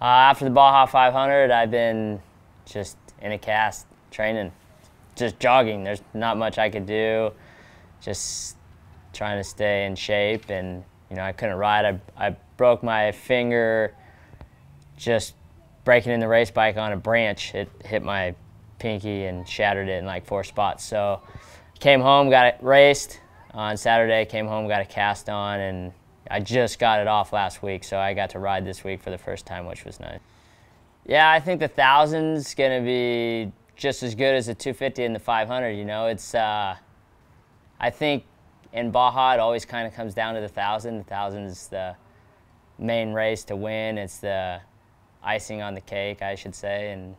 After the Baja 500, I've been just in a cast, training, just jogging. There's not much I could do, just trying to stay in shape. And, you know, I couldn't ride. I broke my finger just breaking in the race bike on a branch. It hit my pinky and shattered it in like 4 spots. So came home, got it raced. On Saturday, came home, got a cast on, and I just got it off last week, so I got to ride this week for the first time, which was nice. Yeah, I think the 1000's gonna be just as good as the 250 and the 500, you know. It's, I think in Baja, it always kind of comes down to the 1000. The 1000 is the main race to win. It's the icing on the cake, I should say. And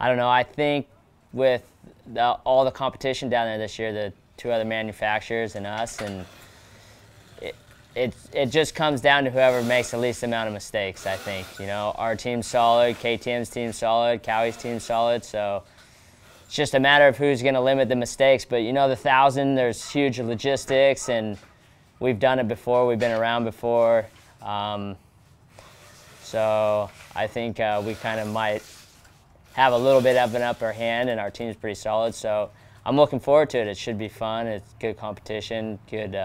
I don't know, I think with all the competition down there this year, the 2 other manufacturers and us, and it just comes down to whoever makes the least amount of mistakes, I think. You know, our team's solid, KTM's team's solid, Cowie's team's solid, so it's just a matter of who's going to limit the mistakes. But, you know, the 1000, there's huge logistics, and we've done it before. We've been around before. So I think we kind of might have a little bit of an upper hand, and our team's pretty solid. So I'm looking forward to it. It should be fun. It's good competition, good...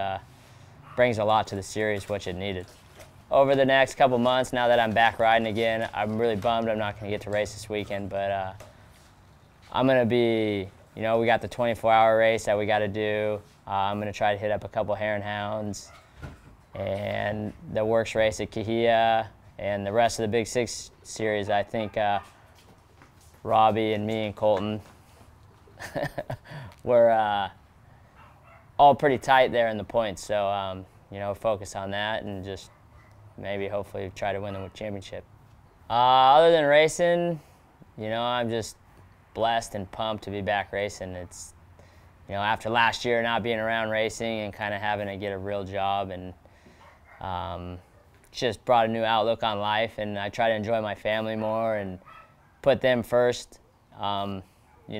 brings a lot to the series, which it needed. Over the next couple months, now that I'm back riding again, I'm really bummed I'm not going to get to race this weekend, but I'm going to be, you know, we got the 24-hour race that we got to do. I'm going to try to hit up a couple Hare and Hounds and the Works race at Cahia and the rest of the Big Six series. I think Robbie and me and Colton were all pretty tight there in the points, so you know, focus on that and just maybe hopefully try to win the championship. Other than racing, you know, I'm just blessed and pumped to be back racing. It's, you know, after last year not being around racing and kind of having to get a real job, and just brought a new outlook on life, and I try to enjoy my family more and put them first, you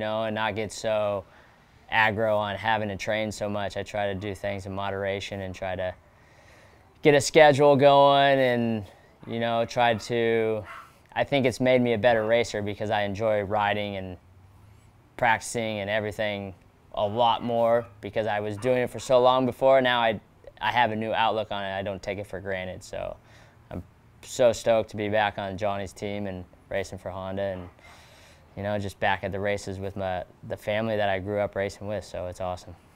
know, and not get so aggro on having to train so much. I try to do things in moderation and try to get a schedule going, and, you know, try to, I think it's made me a better racer because I enjoy riding and practicing and everything a lot more because I was doing it for so long before. Now I have a new outlook on it. I don't take it for granted. So I'm so stoked to be back on Johnny's team and racing for Honda, and, you know, just back at the races with the family that I grew up racing with, so it's awesome.